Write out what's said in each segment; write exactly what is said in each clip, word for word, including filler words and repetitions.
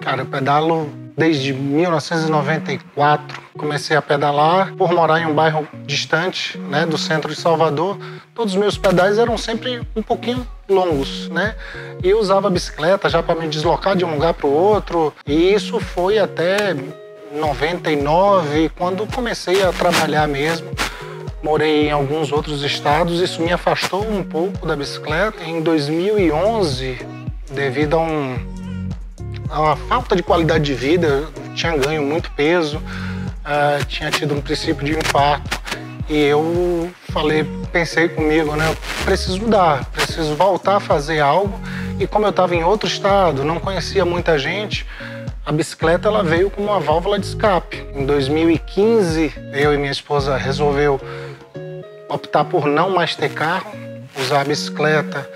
Cara, eu pedalo desde mil novecentos e noventa e quatro. Comecei a pedalar por morar em um bairro distante, né, do centro de Salvador. Todos os meus pedais eram sempre um pouquinho longos, né? E eu usava bicicleta já para me deslocar de um lugar para o outro. E isso foi até noventa e nove, quando comecei a trabalhar mesmo. Morei em alguns outros estados, isso me afastou um pouco da bicicleta. Em dois mil e onze, devido a um... a falta de qualidade de vida, eu tinha ganho muito peso, uh, tinha tido um princípio de infarto e eu falei, pensei comigo, né? Eu preciso mudar, preciso voltar a fazer algo. E como eu estava em outro estado, não conhecia muita gente, a bicicleta ela veio como uma válvula de escape. Em dois mil e quinze, eu e minha esposa resolveu optar por não mais ter carro, usar a bicicleta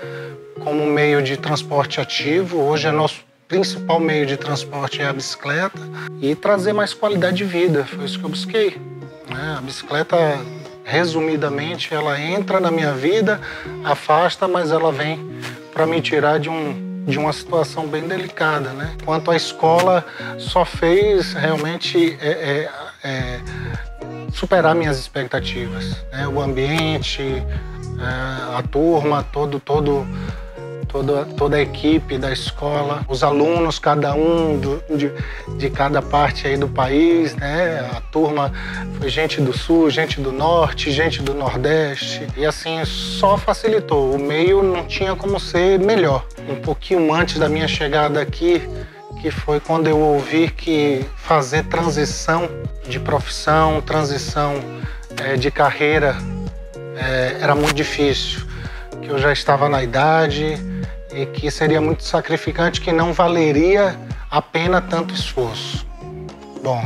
como meio de transporte ativo. Hoje é nosso principal meio de transporte é a bicicleta, e trazer mais qualidade de vida, foi isso que eu busquei, né? A bicicleta, resumidamente, ela entra na minha vida, afasta, mas ela vem para me tirar de, um, de uma situação bem delicada, né? Quanto à escola, só fez realmente é, é, é, superar minhas expectativas, né? O ambiente, é, a turma, todo, todo Toda, toda a equipe da escola, os alunos, cada um do, de, de cada parte aí do país, né? A turma foi gente do sul, gente do norte, gente do nordeste. E assim, só facilitou. O meio não tinha como ser melhor. Um pouquinho antes da minha chegada aqui, que foi quando eu ouvi que fazer transição de profissão, transição é, de carreira, é, era muito difícil. Que eu já estava na idade e que seria muito sacrificante, que não valeria a pena tanto esforço. Bom,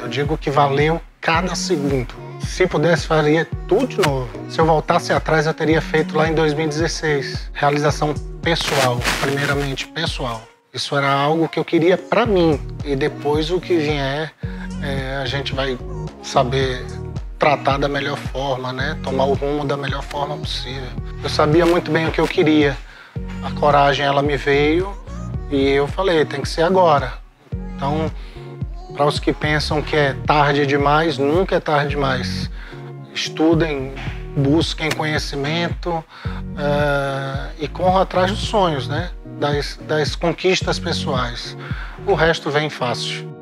eu digo que valeu cada segundo. Se pudesse, faria tudo de novo. Se eu voltasse atrás, eu teria feito lá em dois mil e dezesseis. Realização pessoal, primeiramente pessoal. Isso era algo que eu queria para mim. E depois o que vier, é, a gente vai saber tratar da melhor forma, né? Tomar o rumo da melhor forma possível. Eu sabia muito bem o que eu queria. A coragem, ela me veio e eu falei, tem que ser agora. Então, para os que pensam que é tarde demais, nunca é tarde demais. Estudem, busquem conhecimento uh, e corram atrás dos sonhos, né? Das, das conquistas pessoais. O resto vem fácil.